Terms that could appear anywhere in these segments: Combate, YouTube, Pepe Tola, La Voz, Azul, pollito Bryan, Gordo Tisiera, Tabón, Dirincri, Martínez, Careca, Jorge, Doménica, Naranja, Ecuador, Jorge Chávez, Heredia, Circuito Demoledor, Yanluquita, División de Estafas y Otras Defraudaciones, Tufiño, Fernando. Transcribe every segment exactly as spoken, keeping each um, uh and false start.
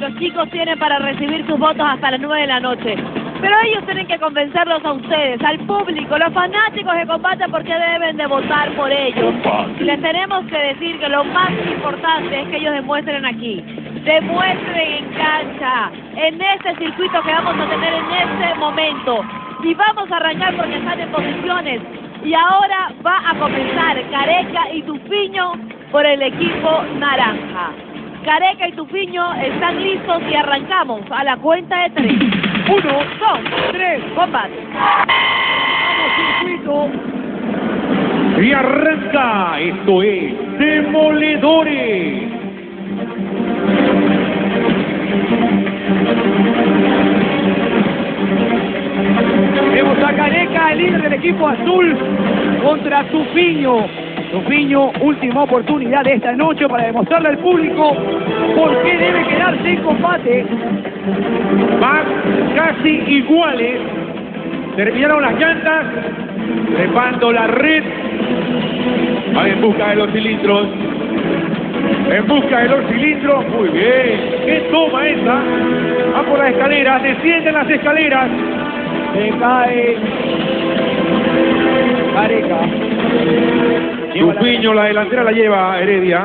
Los chicos tienen para recibir sus votos hasta las nueve de la noche. Pero ellos tienen que convencerlos a ustedes, al público, los fanáticos de Combate, porque deben de votar por ellos. Les tenemos que decir que lo más importante es que ellos demuestren aquí, demuestren en cancha, en este circuito que vamos a tener en este momento. Y vamos a arrancar porque están en posiciones. Y ahora va a comenzar Careca y Tufiño por el equipo naranja. Careca y Tufiño están listos y arrancamos a la cuenta de tres. Uno, dos, tres, combate. Vamos, circuito. Y arranca, esto es Demoledores. Vemos a Careca, el líder del equipo azul, contra Tufiño. Tufiño, última oportunidad de esta noche para demostrarle al público por qué debe quedarse en combate. Van casi iguales. Terminaron las llantas. Trepando la red. Va en busca de los cilindros. En busca de los cilindros. Muy bien. ¿Qué toma esa? Va por las escaleras. Descienden las escaleras. Se cae. Careca. Tufiño, la delantera la lleva Heredia.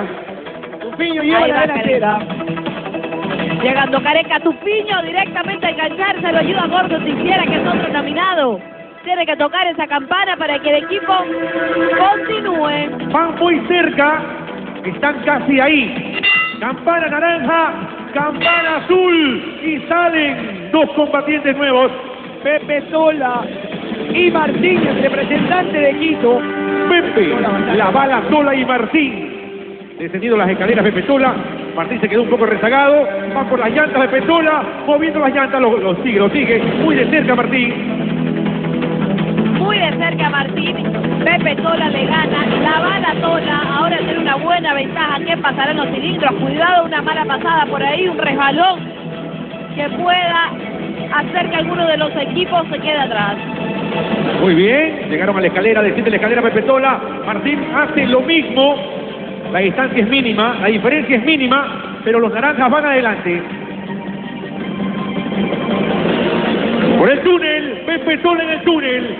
Tufiño lleva la delantera. Careca. Llegando Careca, Tufiño directamente a engancharse, lo ayuda Gordo Tisiera, que es otro nominado. Tiene que tocar esa campana para que el equipo continúe. Van muy cerca, están casi ahí. Campana naranja, campana azul, y salen dos combatientes nuevos. Pepe Tola y Martínez, representante de Quito. Pepe, la bala Tola y Martín. Descendiendo las escaleras Pepe Tola. Martín se quedó un poco rezagado. Va por las llantas Pepe Tola. Moviendo las llantas, lo, lo sigue, lo sigue. Muy de cerca Martín. Muy de cerca Martín. Pepe Tola le gana. La bala Tola ahora tiene una buena ventaja. ¿Qué pasará en los cilindros? Cuidado, una mala pasada por ahí. Un resbalón que pueda hacer que alguno de los equipos se quede atrás. Muy bien, llegaron a la escalera, desciende la escalera Pepe Tola. Martín hace lo mismo, la distancia es mínima, la diferencia es mínima, pero los naranjas van adelante. Por el túnel, Pepe Tola en el túnel.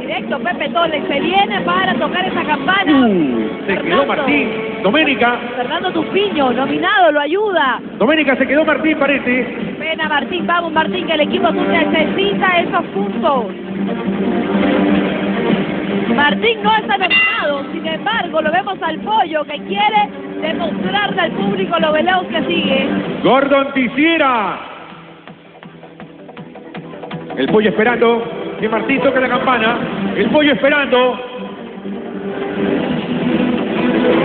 Directo Pepe Tola, se viene para tocar esa campana. Uh, se quedó Martín, Doménica. Fernando Tufiño, nominado, lo ayuda. Doménica, se quedó Martín, parece. Pena Martín, vamos Martín, que el equipo azul necesita esos puntos. Martín no está nominado, sin embargo lo vemos al pollo que quiere demostrarle al público lo veloz que sigue. Gordo Tisiera. El pollo esperando que Martín toque la campana. El pollo esperando.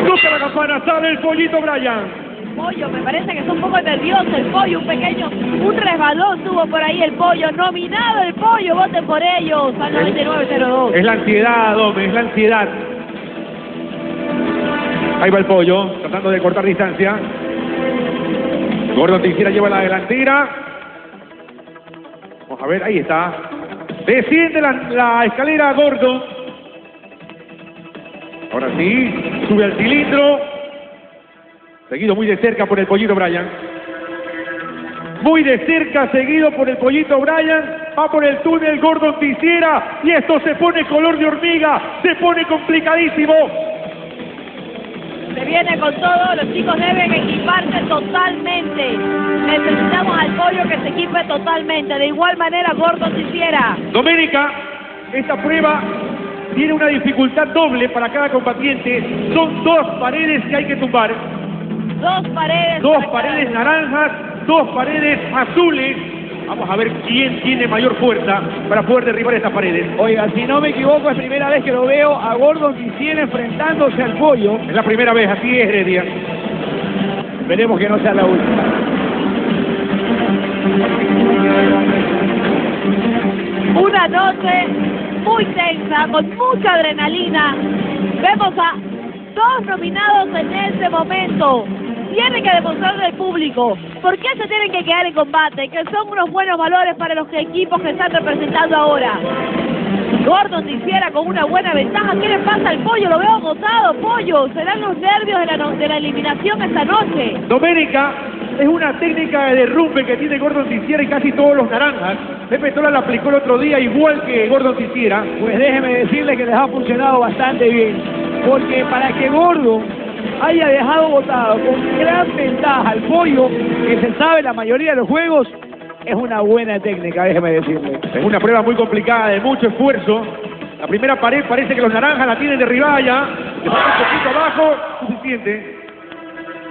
Toca la campana, sale el pollito Bryan. Pollo, me parece que está un poco nervioso el pollo, un pequeño, un resbalón tuvo por ahí el pollo, nominado el pollo, voten por ellos, al noventa y nueve cero dos. Es la ansiedad, hombre, es la ansiedad. Ahí va el pollo, tratando de cortar distancia. Gordo Tisiera lleva la delantera. Vamos a ver, ahí está. Desciende la, la escalera Gordo. Ahora sí, sube al cilindro. Seguido muy de cerca por el pollito Bryan. Muy de cerca, seguido por el pollito Bryan. Va por el túnel Gordo Tisiera. Y esto se pone color de hormiga. Se pone complicadísimo. Se viene con todo. Los chicos deben equiparse totalmente. Necesitamos al pollo que se equipe totalmente. De igual manera, Gordo Tisiera. Doménica, esta prueba tiene una dificultad doble para cada combatiente. Son dos paredes que hay que tumbar. Dos paredes. Dos paredes naranjas, dos paredes azules. Vamos a ver quién tiene mayor fuerza para poder derribar estas paredes. Oiga, si no me equivoco, es primera vez que lo veo a Gordo Tisiera enfrentándose al pollo. Es la primera vez, así es, Heredia. Veremos que no sea la última. Una noche muy tensa, con mucha adrenalina. Vemos a dos nominados en este momento. Tienen que demostrarle al público por qué se tienen que quedar en combate, que son unos buenos valores para los equipos que están representando ahora. Gordo Tisiera con una buena ventaja. ¿Qué le pasa al pollo? Lo veo agotado, pollo. Serán los nervios de la, no de la eliminación esta noche. Doménica Es una técnica de derrumbe que tiene Gordo Tisiera y casi todos los naranjas. Pepe Tola la aplicó el otro día igual que Gordo Tisiera. Pues déjeme decirle que les ha funcionado bastante bien. Porque para que Gordo haya dejado botado con gran ventaja al pollo, que se sabe la mayoría de los juegos, es una buena técnica, déjeme decirle. Es una prueba muy complicada, de mucho esfuerzo. La primera pared parece que los naranjas la tienen derribada ya. Le pasa un poquito abajo, suficiente.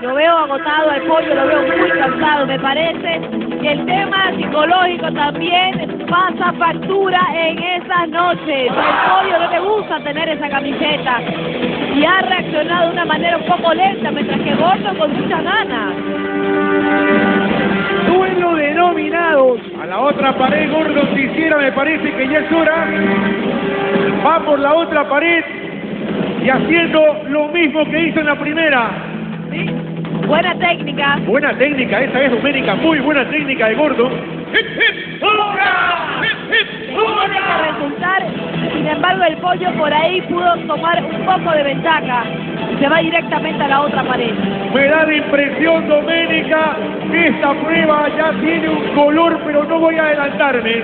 Lo veo agotado al pollo, lo veo muy cansado, me parece. El tema psicológico también pasa factura en esas noches. Al pollo no le gusta tener esa camiseta. Y ha reaccionado de una manera un poco lenta, mientras que Gordo con mucha gana. Duelo denominados. A la otra pared, Gordo Tisiera, me parece que ya es hora. Va por la otra pared y haciendo lo mismo que hizo en la primera. ¿Sí? Buena técnica. Buena técnica, esa es Doménica, muy buena técnica de Gordo. ¡Hip, hip! ¡Hurra! ¡Hip, hip! ¡Hurra! Tiene que resultar, sin embargo el pollo por ahí pudo tomar un poco de ventaja. Se va directamente a la otra pared. Me da la impresión, Doménica, que esta prueba ya tiene un color, pero no voy a adelantarme.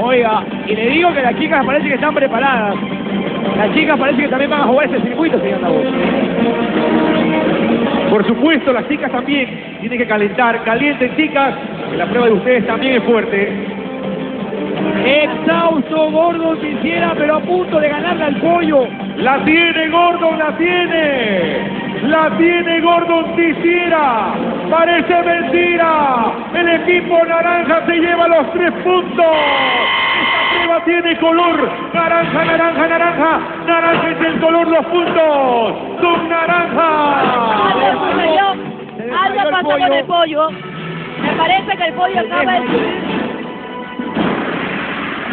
Oiga, y le digo que las chicas parece que están preparadas. Las chicas parece que también van a jugar ese circuito, señor Tabón. Por supuesto, las chicas también tienen que calentar. Calienten, chicas, que la prueba de ustedes también es fuerte. Exhausto, Gordo Tisiera, pero a punto de ganarle al pollo. La tiene, Gordo, la tiene. La tiene Gordo Tisiera. Parece mentira. El equipo naranja se lleva los tres puntos. Tiene color, naranja, naranja, naranja, naranja es el color, los puntos, son naranja. Algo pasó con el pollo, me parece que el pollo acaba de subir.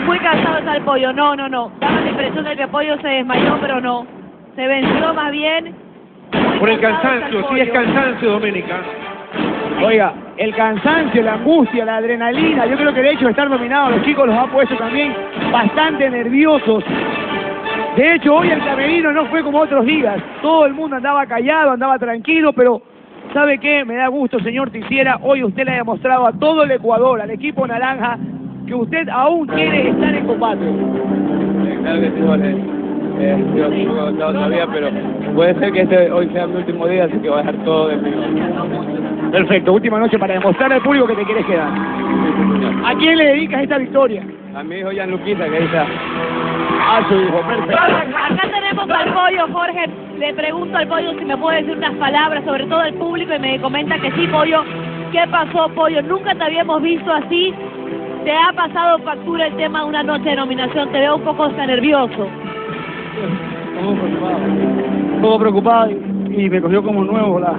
Muy cansado está el pollo, no, no, no, daba la impresión de que el pollo se desmayó, pero no, se venció más bien. Por el cansancio, sí es cansancio, Doménica. Oiga, el cansancio, la angustia, la adrenalina, yo creo que el hecho de estar nominados a los chicos los ha puesto también bastante nerviosos. De hecho, hoy el camerino no fue como otros días. Todo el mundo andaba callado, andaba tranquilo, pero ¿sabe qué? Me da gusto, señor Tisiera. Hoy usted le ha demostrado a todo el Ecuador, al equipo naranja, que usted aún quiere estar en combate. Claro que sí, vale. Eh, yo no lo he contado todavía, pero puede ser que este hoy sea mi último día, así que voy a dejar todo de mí. Perfecto, última noche para demostrarle al público que te quieres quedar. ¿A quién le dedicas esta victoria? A mi hijo Yanluquita, que ahí está. A su hijo, perfecto. Acá tenemos al pollo, Jorge. Le pregunto al pollo si me puede decir unas palabras, sobre todo al público, y me comenta que sí, pollo. ¿Qué pasó, pollo? Nunca te habíamos visto así. Te ha pasado factura el tema de una noche de nominación. Te veo un poco hasta nervioso. Un poco preocupado. Un poco preocupado y me cogió como nuevo la...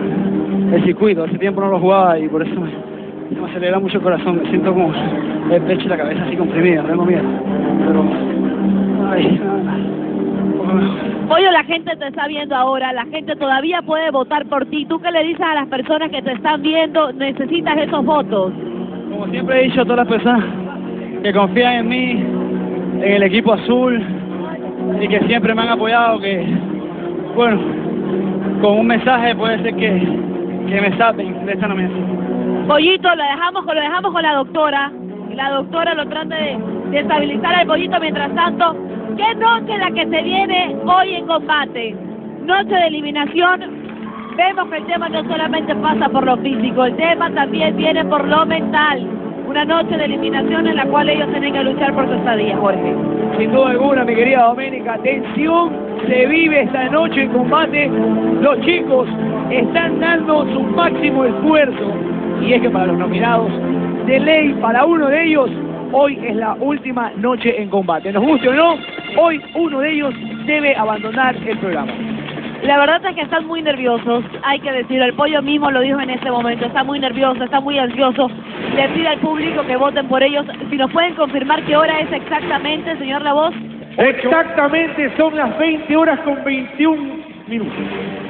el circuito, hace tiempo no lo jugaba y por eso me, me acelera mucho el corazón, me siento como el pecho y la cabeza así comprimida, no tengo miedo, pero... Ay, pollo, la gente te está viendo ahora, la gente todavía puede votar por ti, ¿tú qué le dices a las personas que te están viendo? ¿Necesitas esos votos? Como siempre he dicho a todas las personas que confían en mí, en el equipo azul y que siempre me han apoyado, que, bueno, con un mensaje puede ser que... que me saben de esta nominación. Pollito, lo dejamos, lo dejamos con la doctora. La doctora lo trata de, de estabilizar al pollito mientras tanto. ¿Qué noche la que se viene hoy en combate? Noche de eliminación. Vemos que el tema no solamente pasa por lo físico, el tema también viene por lo mental. Una noche de eliminación en la cual ellos tienen que luchar por su estadía, Jorge. Sin duda alguna, mi querida Doménica, tensión se vive esta noche en combate. Los chicos están dando su máximo esfuerzo y es que para los nominados de ley, para uno de ellos hoy es la última noche en combate, nos guste o no, hoy uno de ellos debe abandonar el programa. La verdad es que están muy nerviosos, hay que decirlo, el pollo mismo lo dijo en este momento, está muy nervioso, está muy ansioso, le pide al público que voten por ellos. Si nos pueden confirmar qué hora es exactamente, señor La Voz. Exactamente son las veinte horas con veintiún minutos.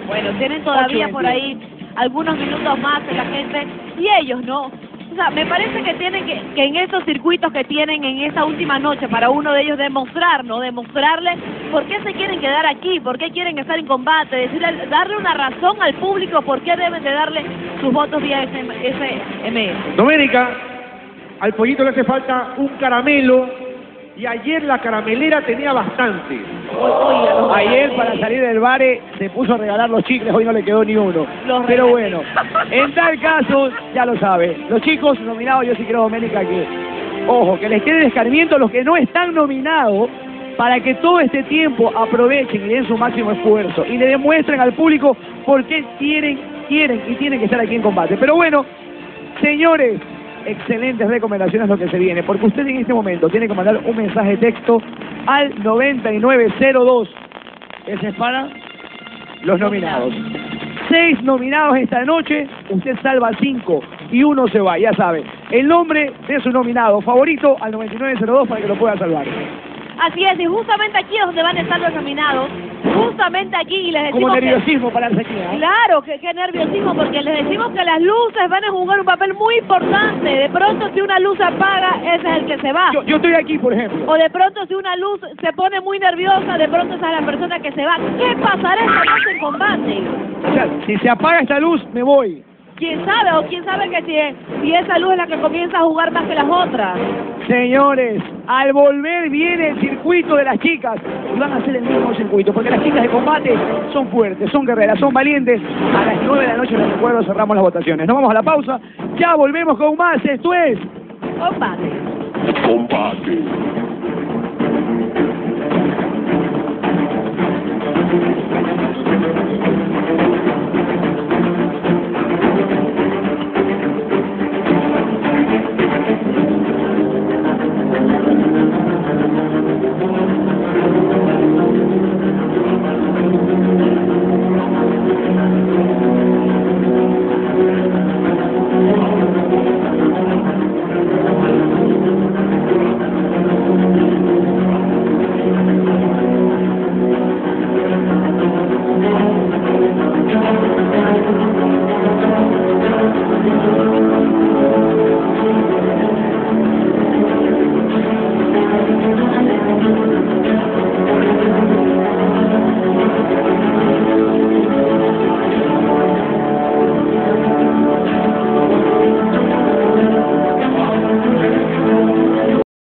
Bueno, tienen todavía por ahí algunos minutos más de la gente y ellos no O sea, me parece que tienen que, que en esos circuitos que tienen en esa última noche para uno de ellos demostrar, ¿no? Demostrarle por qué se quieren quedar aquí, por qué quieren estar en combate, decirle, darle una razón al público por qué deben de darle sus votos vía ese eme. Doménica, al pollito le hace falta un caramelo. Y ayer la caramelera tenía bastante. Ayer para salir del bare se puso a regalar los chicles, hoy no le quedó ni uno. Pero bueno, en tal caso, ya lo sabe. Los chicos nominados, yo sí creo, Doménica, que... Ojo, que les quede escarmiento a los que no están nominados para que todo este tiempo aprovechen y den su máximo esfuerzo y le demuestren al público por qué quieren, quieren y tienen que estar aquí en combate. Pero bueno, señores... Excelentes recomendaciones lo que se viene, porque usted en este momento tiene que mandar un mensaje de texto al noventa y nueve cero dos. Ese es para los nominados. Seis nominados esta noche, usted salva cinco y uno se va, ya sabe. El nombre de su nominado favorito al noventa y nueve cero dos para que lo pueda salvar. Así es, y justamente aquí es donde van a estar los nominados. Justamente aquí y les decimos... Como nerviosismo que, para la sequía, ¿eh? Claro, que, que nerviosismo, porque les decimos que las luces van a jugar un papel muy importante. De pronto, si una luz se apaga, ese es el que se va. Yo, yo estoy aquí, por ejemplo. O de pronto, si una luz se pone muy nerviosa, de pronto esa es la persona que se va. ¿Qué pasará esta noche en combate? O sea, si se apaga esta luz, me voy. ¿Quién sabe? O quién sabe que si, si esa luz es la que comienza a jugar más que las otras. Señores, al volver viene el circuito de las chicas. Y van a hacer el mismo circuito, porque las chicas de combate son fuertes, son guerreras, son valientes. A las nueve de la noche, les recuerdo, cerramos las votaciones. Nos vamos a la pausa, ya volvemos con más. Esto es... Combate. Combate.